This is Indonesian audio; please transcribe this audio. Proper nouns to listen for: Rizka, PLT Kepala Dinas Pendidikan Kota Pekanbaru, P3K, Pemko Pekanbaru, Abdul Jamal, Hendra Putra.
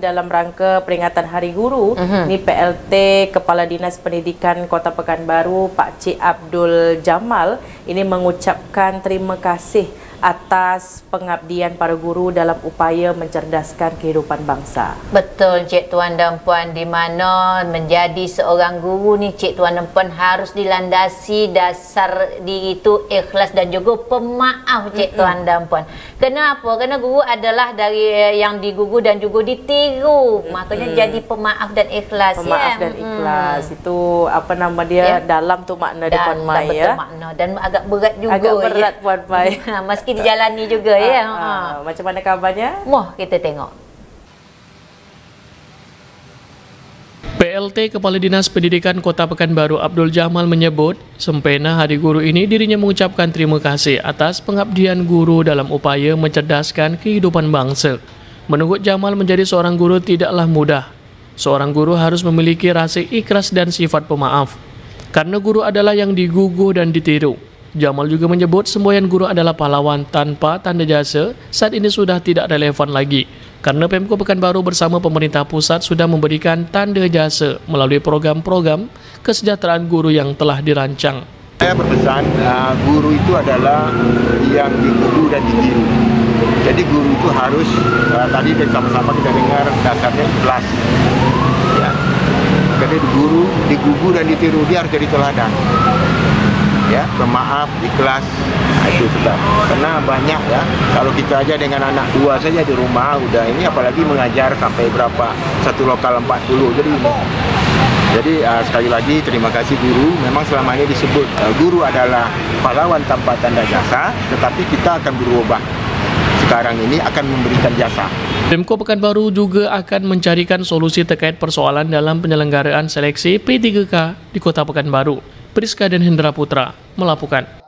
dalam rangka peringatan Hari Guru, ini PLT Kepala Dinas Pendidikan Kota Pekanbaru Pak C. Abdul Jamal ini mengucapkan terima kasih atas pengabdian para guru dalam upaya mencerdaskan kehidupan bangsa. Betul, Cik Tuan dan Puan, di mana menjadi seorang guru ni Cik Tuan dan Puan harus dilandasi dasar diri itu ikhlas dan juga pemaaf, Cik Tuan dan Puan. Kenapa? Karena guru adalah dari yang diguru dan juga ditiru. Makanya jadi pemaaf dan ikhlas. Pemaaf dan ikhlas itu apa nama dia, dalam tu makna di Puan Mai ya. Makna dan agak berat juga. Agak berat ya, Puan Mai. Meski dijalani juga ya. Macam mana kabarnya? Moh kita tengok. PLT Kepala Dinas Pendidikan Kota Pekanbaru Abdul Jamal menyebut, sempena Hari Guru ini dirinya mengucapkan terima kasih atas pengabdian guru dalam upaya mencerdaskan kehidupan bangsa. Menurut Jamal, menjadi seorang guru tidaklah mudah. Seorang guru harus memiliki rasa ikhlas dan sifat pemaaf, karena guru adalah yang digugu dan ditiru. Jamal juga menyebut semboyan guru adalah pahlawan tanpa tanda jasa saat ini sudah tidak relevan lagi, karena Pemko Pekanbaru bersama pemerintah pusat sudah memberikan tanda jasa melalui program-program kesejahteraan guru yang telah dirancang. Saya berpesan, guru itu adalah yang digugu dan ditiru. Jadi guru itu harus, tadi bersama-sama kita dengar dasarnya ikhlas. Ya. Jadi guru digugu dan ditiru, dia harus jadi teladan. Ya, pemaaf, ikhlas, itu tetap. Karena banyak ya, kalau kita aja dengan anak dua saja di rumah udah ini, apalagi mengajar sampai berapa, satu lokal 40. Jadi sekali lagi terima kasih guru. Memang selama ini disebut guru adalah pahlawan tanpa tanda jasa, tetapi kita akan berubah. Sekarang ini akan memberikan jasa. Pemko Pekanbaru juga akan mencarikan solusi terkait persoalan dalam penyelenggaraan seleksi P3K di Kota Pekanbaru. Rizka dan Hendra Putra melaporkan.